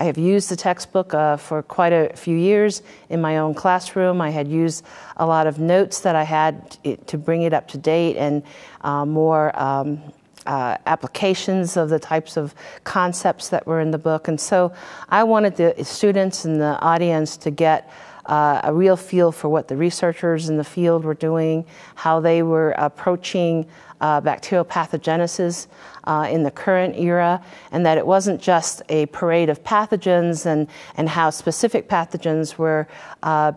I have used the textbook for quite a few years in my own classroom. I had used a lot of notes that I had to bring it up to date, and more applications of the types of concepts that were in the book. And so I wanted the students and the audience to get a real feel for what the researchers in the field were doing, how they were approaching bacterial pathogenesis in the current era, and that it wasn't just a parade of pathogens and how specific pathogens were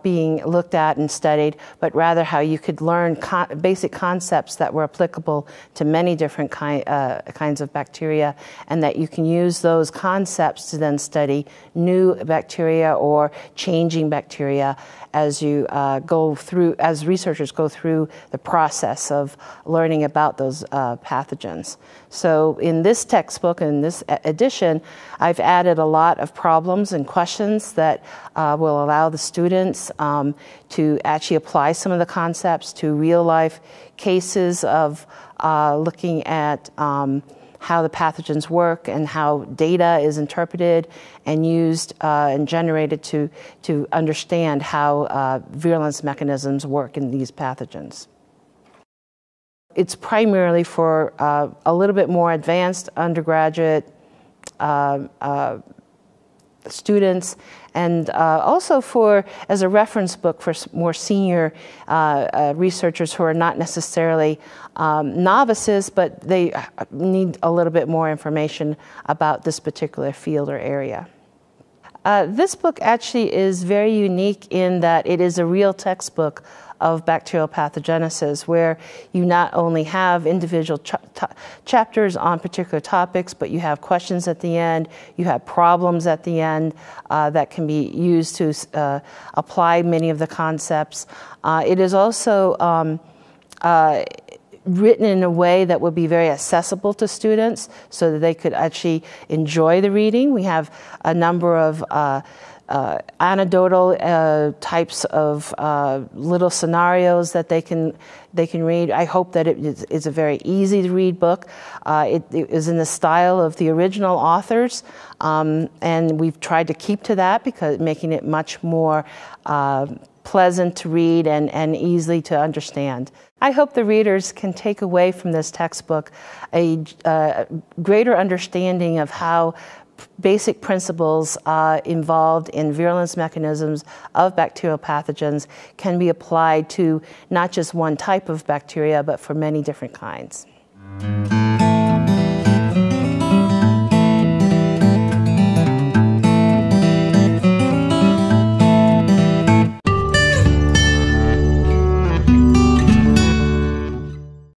being looked at and studied, but rather how you could learn basic concepts that were applicable to many different kinds of bacteria, and that you can use those concepts to then study new bacteria or changing bacteria as you go through, as researchers go through the process of learning about those pathogens. So in this textbook, in this edition, I've added a lot of problems and questions that will allow the students to actually apply some of the concepts to real life cases of looking at how the pathogens work and how data is interpreted and used and generated to understand how virulence mechanisms work in these pathogens. It's primarily for a little bit more advanced undergraduate students, and also for as a reference book for more senior researchers who are not necessarily novices, but they need a little bit more information about this particular field or area. This book actually is very unique in that it is a real textbook of bacterial pathogenesis, where you not only have individual chapters on particular topics, but you have questions at the end, you have problems at the end that can be used to apply many of the concepts. It is also written in a way that would be very accessible to students so that they could actually enjoy the reading. We have a number of anecdotal types of little scenarios that they can read. I hope that it is a very easy to read book. It is in the style of the original authors, and we've tried to keep to that, because making it much more pleasant to read and easily to understand. I hope the readers can take away from this textbook a greater understanding of how basic principles involved in virulence mechanisms of bacterial pathogens can be applied to not just one type of bacteria, but for many different kinds.